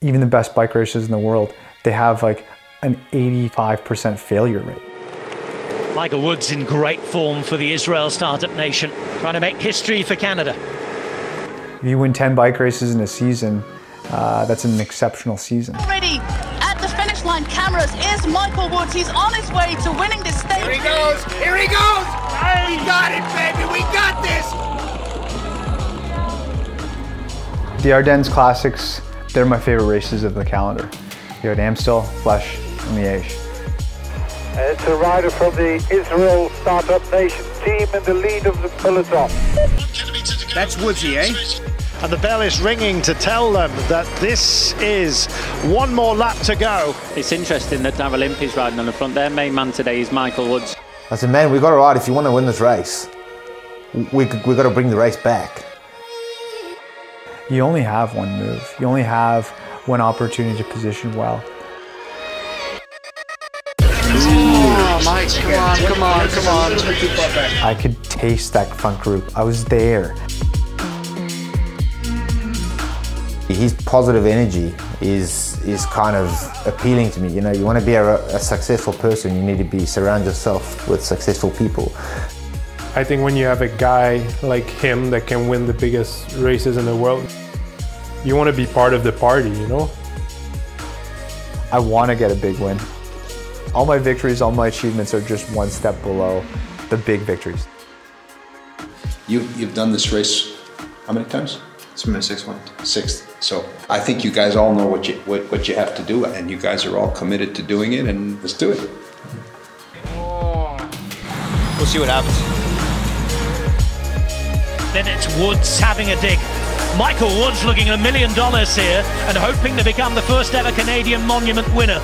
Even the best bike racers in the world, they have like an 85% failure rate. Michael Woods in great form for the Israel Start-Up Nation, trying to make history for Canada. If you win 10 bike races in a season, that's an exceptional season. Already at the finish line cameras is Michael Woods. He's on his way to winning this stage. Here he goes! Here he goes! We got it, baby! We got this! The Ardennes Classics, they're my favorite races of the calendar. You had Amstel, Flesh, and Liège. It's a rider from the Israel Start-Up Nation team in the lead of the peloton. That's Woodsy, eh? And the bell is ringing to tell them that this is one more lap to go. It's interesting that Olympia's riding on the front. Their main man today is Michael Woods. I said, man, we've got to ride if you want to win this race. We've got to bring the race back. You only have one move. You only have one opportunity to position well. Mike, come on, come on, come on. I could taste that front group. I was there. His positive energy is kind of appealing to me. You know, you want to be a successful person, you need to surround yourself with successful people. I think when you have a guy like him that can win the biggest races in the world, you want to be part of the party, you know? I want to get a big win. All my victories, all my achievements are just one step below the big victories. You've done this race how many times? It's been my sixth one. Sixth. So I think you guys all know what you have to do, and you guys are all committed to doing it, and let's do it. We'll see what happens. Then it's Woods having a dig. Michael Woods looking at $1 million here and hoping to become the first ever Canadian Monument winner.